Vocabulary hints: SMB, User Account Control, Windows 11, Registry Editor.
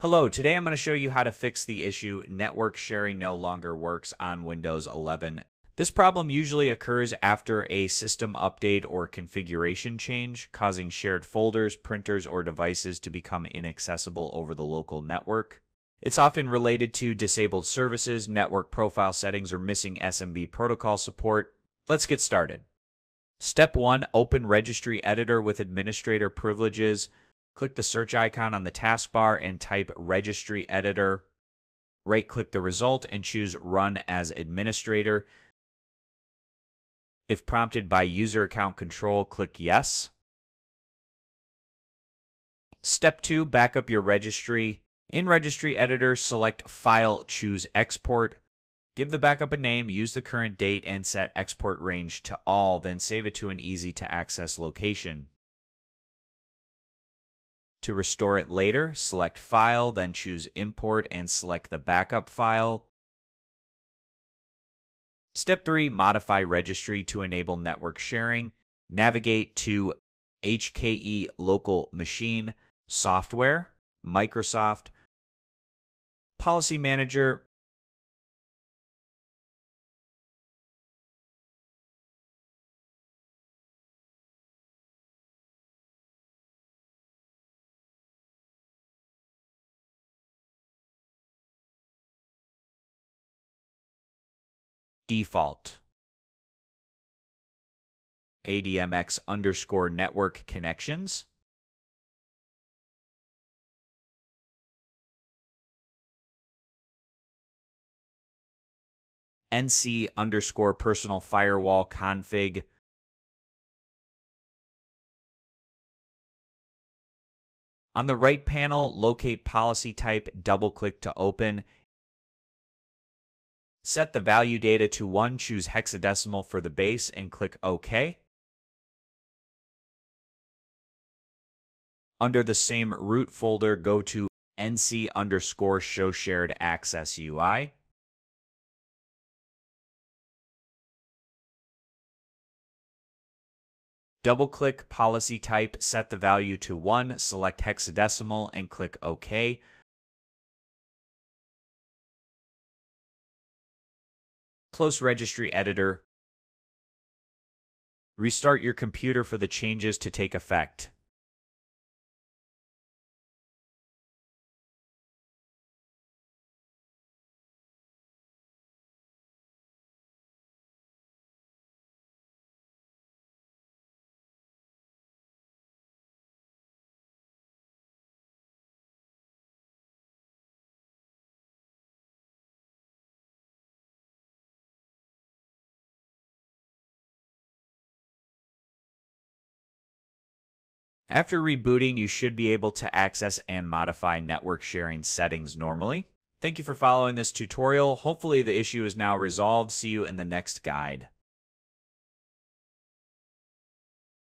Hello, today I'm going to show you how to fix the issue network sharing no longer works on Windows 11. This problem usually occurs after a system update or configuration change, causing shared folders, printers, or devices to become inaccessible over the local network. It's often related to disabled services, network profile settings, or missing SMB protocol support. Let's get started. Step 1. Open Registry Editor with administrator privileges. Click the search icon on the taskbar and type Registry Editor. Right-click the result and choose Run as Administrator. If prompted by User Account Control, click Yes. Step 2. Backup your registry. In Registry Editor, select File, choose Export. Give the backup a name, use the current date, and set export range to all, then save it to an easy-to-access location. To restore it later, select File, then choose Import and select the backup file. Step 3. Modify registry to enable network sharing. Navigate to HKE Local Machine, Software, Microsoft, Policy Manager, Default, ADMX_network connections, NC_personal firewall config, on the right panel, locate policy type, double-click to open. Set the value data to 1, choose hexadecimal for the base, and click OK. Under the same root folder, go to NC_show shared access UI. Double-click policy type, set the value to 1, select hexadecimal, and click OK. Close Registry Editor. Restart your computer for the changes to take effect. After rebooting, you should be able to access and modify network sharing settings normally. Thank you for following this tutorial. Hopefully the issue is now resolved. See you in the next guide.